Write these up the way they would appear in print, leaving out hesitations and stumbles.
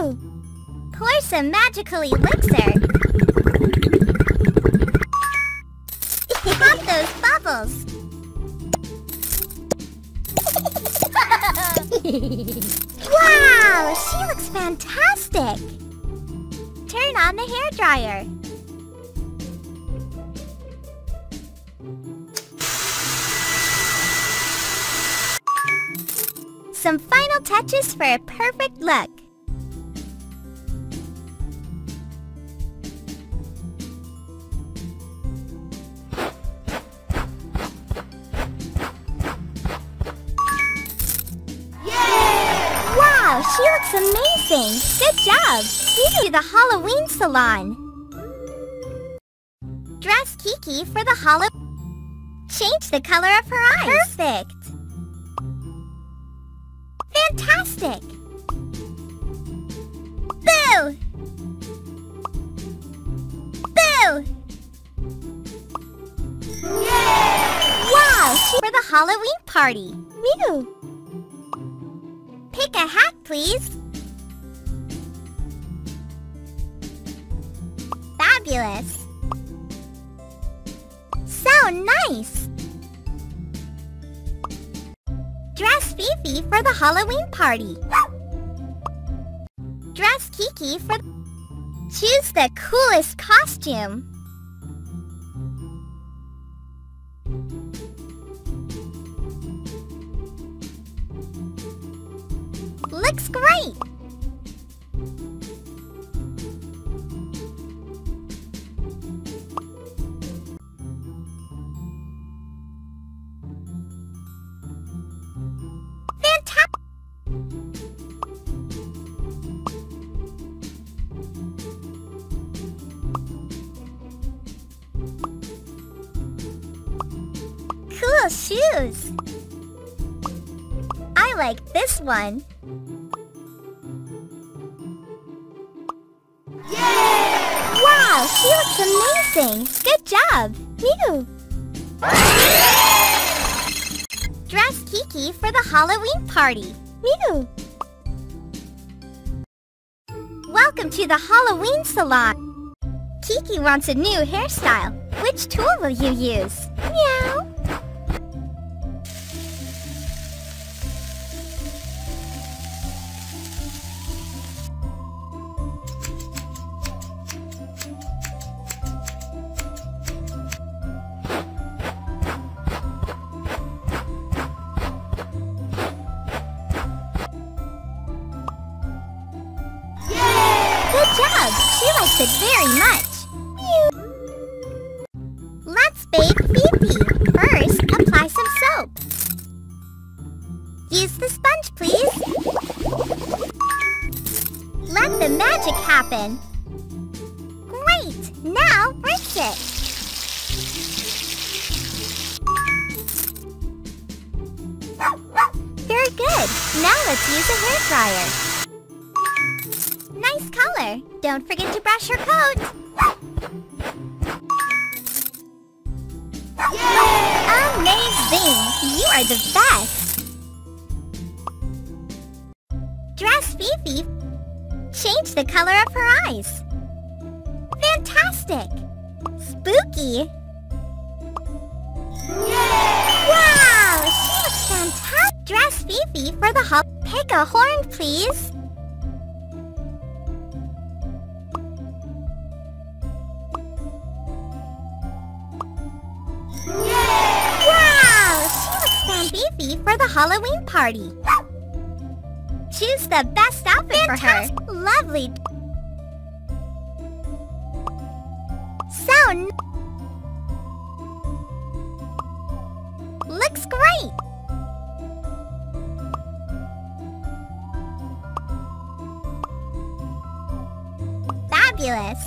too. Pour some magical elixir. Pop those bubbles. Wow, she looks fantastic. Turn on the hairdryer. Some final touches for a perfect look. Yay! Wow, she looks amazing! Good job! Kiki, the Halloween salon. Dress Kiki for the Halloween. Change the color of her eyes. Perfect! Fantastic! Boo! Boo! Yay! Wow! For the Halloween party! Mew! Pick a hat, please! Fabulous! So nice! Dress Fifi for the Halloween party. Dress Kiki for... Choose the coolest costume. Looks great! Shoes. I like this one. Yay! Wow, she looks amazing. Good job. Mew. Dress Kiki for the Halloween party. Mew. Welcome to the Halloween salon. Kiki wants a new hairstyle. Which tool will you use? Meow. She likes it very much. Let's bathe Fifi. First, apply some soap. Use the sponge, please. Let the magic happen. Great! Now, rinse it. Very good. Now let's use a hairdryer. Nice color! Don't forget to brush your coat! Yay! Amazing! You are the best! Dress Fifi! Change the color of her eyes! Fantastic! Spooky! Yay! Wow! She looks fantastic! Dress Fifi for the hop. Pick a horn, please! For the Halloween party. Choose the best outfit for her. Lovely. Sound. Looks great. Fabulous.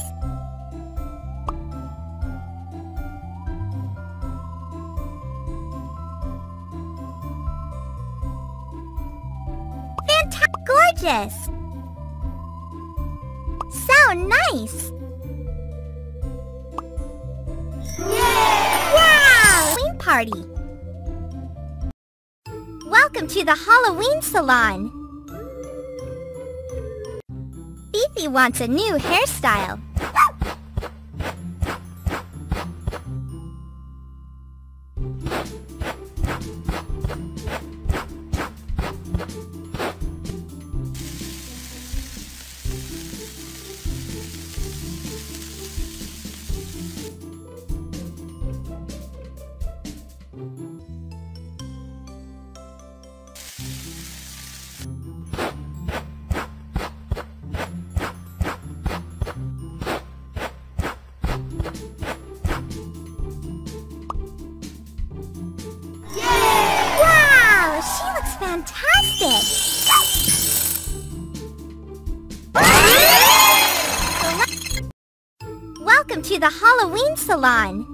Gorgeous! So nice! Yay! Wow! Halloween party! Welcome to the Halloween salon! Fifi wants a new hairstyle. Fantastic! Welcome to the Halloween Salon!